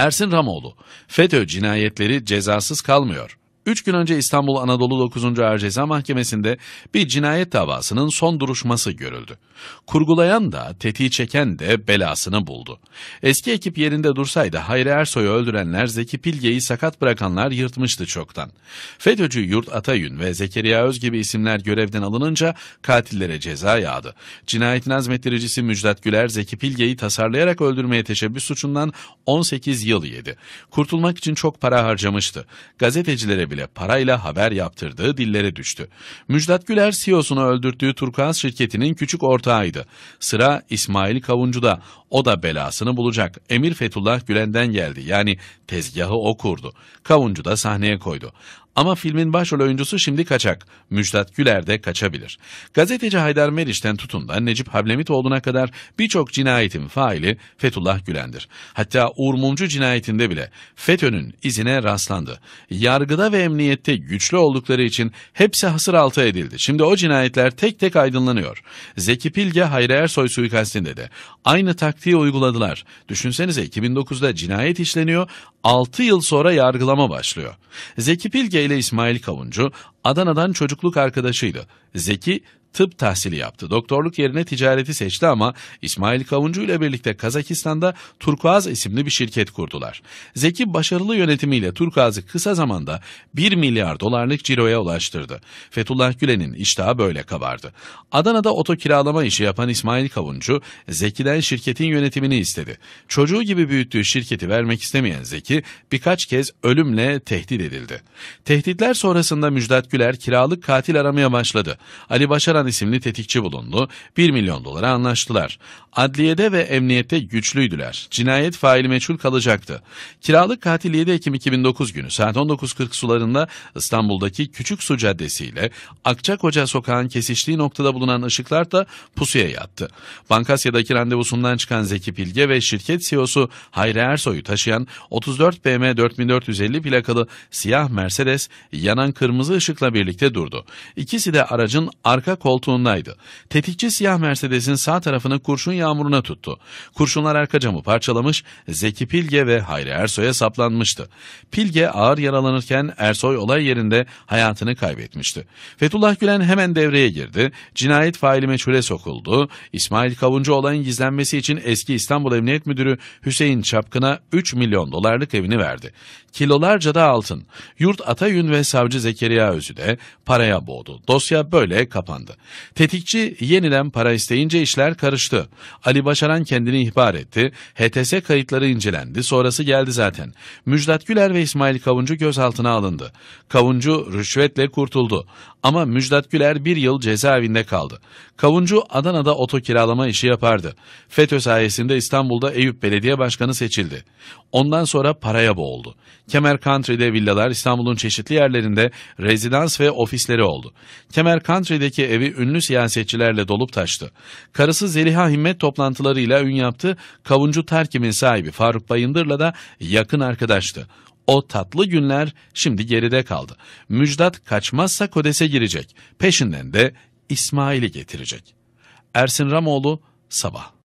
Ersin Ramoğlu, FETÖ cinayetleri cezasız kalmıyor. 3 gün önce İstanbul Anadolu 9. Ağır Ceza Mahkemesi'nde bir cinayet davasının son duruşması görüldü. Kurgulayan da, tetiği çeken de belasını buldu. Eski ekip yerinde dursaydı Hayri Ersoy'u öldürenler, Zeki Pilge'yi sakat bırakanlar yırtmıştı çoktan. FETÖ'cü Yurt Atayün ve Zekeriya Öz gibi isimler görevden alınınca katillere ceza yağdı. Cinayetin azmettiricisi Müjdat Güler, Zeki Pilge'yi tasarlayarak öldürmeye teşebbüs suçundan 18 yıl yedi. Kurtulmak için çok para harcamıştı. Gazetecilere bile parayla haber yaptırdığı dillere düştü. Müjdat Güler, CEO'sunu öldürttüğü Turkuaz şirketinin küçük ortağıydı. Sıra İsmail Kavuncu'da. O da belasını bulacak. Emir Fethullah Gülen'den geldi. Yani tezgahı o kurdu. Kavuncu da sahneye koydu. Ama filmin başrol oyuncusu şimdi kaçak. Müjdat Güler de kaçabilir. Gazeteci Haydar Meriç'ten tutun da Necip Hablemitoğlu'na kadar birçok cinayetin faili Fethullah Gülen'dir. Hatta Uğur Mumcu cinayetinde bile FETÖ'nün izine rastlandı. Yargıda ve emniyette güçlü oldukları için hepsi hasır altı edildi. Şimdi o cinayetler tek tek aydınlanıyor. Zeki Pilge, Hayri Ersoy suikastinde de aynı taktiği uyguladılar. Düşünsenize, 2009'da cinayet işleniyor, 6 yıl sonra yargılama başlıyor. Zeki Pilge ile İsmail Kavuncu Adana'dan çocukluk arkadaşıydı. Zeki tıp tahsili yaptı. Doktorluk yerine ticareti seçti ama İsmail Kavuncu ile birlikte Kazakistan'da Turkuaz isimli bir şirket kurdular. Zeki başarılı yönetimiyle Turkuaz'ı kısa zamanda 1 milyar dolarlık ciroya ulaştırdı. Fethullah Gülen'in iştahı böyle kabardı. Adana'da oto kiralama işi yapan İsmail Kavuncu, Zeki'den şirketin yönetimini istedi. Çocuğu gibi büyüttüğü şirketi vermek istemeyen Zeki birkaç kez ölümle tehdit edildi. Tehditler sonrasında Müjdat Güler kiralık katil aramaya başladı. Ali Başaran isimli tetikçi bulundu. 1 milyon dolara anlaştılar. Adliyede ve emniyette güçlüydüler. Cinayet faili meçhul kalacaktı. Kiralık katil 7 Ekim 2009 günü saat 19:40 sularında İstanbul'daki Küçük Su Caddesi ile Akçakoca Sokağı'nın kesiştiği noktada bulunan ışıklar da pusuya yattı. Bankasya'daki randevusundan çıkan Zeki Pilge ve şirket CEO'su Hayri Ersoy'u taşıyan 34 BM 4450 plakalı siyah Mercedes yanan kırmızı ışıkla birlikte durdu. İkisi de aracın arka koltuğundaydı. Tetikçi siyah Mercedes'in sağ tarafını kurşun yağmuruna tuttu. Kurşunlar arka camı parçalamış, Zeki Pilge ve Hayri Ersoy'a saplanmıştı. Pilge ağır yaralanırken Ersoy olay yerinde hayatını kaybetmişti. Fethullah Gülen hemen devreye girdi. Cinayet faili meçhule sokuldu. İsmail Kavuncu olayın gizlenmesi için eski İstanbul Emniyet Müdürü Hüseyin Çapkın'a 3 milyon dolarlık evini verdi. Kilolarca da altın. Yurt Atayün ve savcı Zekeriya Öz'ü de paraya boğdu. Dosya böyle kapandı. Tetikçi yeniden para isteyince işler karıştı. Ali Başaran kendini ihbar etti. HTS kayıtları incelendi. Sonrası geldi zaten. Müjdat Güler ve İsmail Kavuncu gözaltına alındı. Kavuncu rüşvetle kurtuldu. Ama Müjdat Güler 1 yıl cezaevinde kaldı. Kavuncu Adana'da oto kiralama işi yapardı. FETÖ sayesinde İstanbul'da Eyüp Belediye Başkanı seçildi. Ondan sonra paraya boğuldu. Kemer Country'de villalar, İstanbul'un çeşitli yerlerinde rezidans ve ofisleri oldu. Kemer Country'deki evi ünlü siyasetçilerle dolup taştı. Karısı Zeliha Himmet toplantılarıyla ün yaptı. Kavuncu Terkim'in sahibi Faruk Bayındır'la da yakın arkadaştı. O tatlı günler şimdi geride kaldı. Müjdat kaçmazsa kodese girecek. Peşinden de İsmail'i getirecek. Ersin Ramoğlu, Sabah.